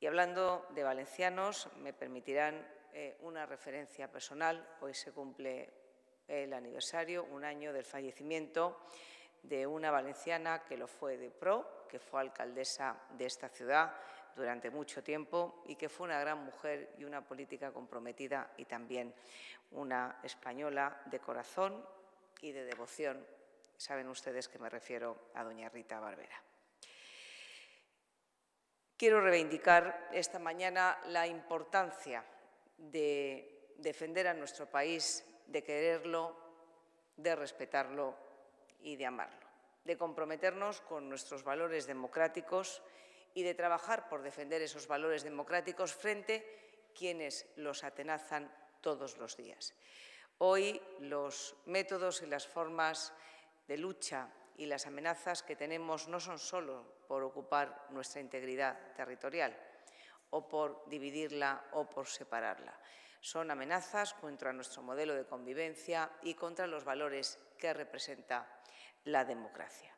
Y hablando de valencianos, me permitirán una referencia personal. Hoy se cumple el aniversario, un año del fallecimiento de una valenciana que lo fue de pro, que fue alcaldesa de esta ciudad durante mucho tiempo y que fue una gran mujer y una política comprometida y también una española de corazón y de devoción. Saben ustedes que me refiero a doña Rita Barberá. Quiero reivindicar esta mañana la importancia de defender a nuestro país, de quererlo, de respetarlo y de amarlo, de comprometernos con nuestros valores democráticos y de trabajar por defender esos valores democráticos frente a quienes los atenazan todos los días. Hoy los métodos y las formas de lucha y las amenazas que tenemos no son solo por ocupar nuestra integridad territorial o por dividirla o por separarla. Son amenazas contra nuestro modelo de convivencia y contra los valores que representa la democracia.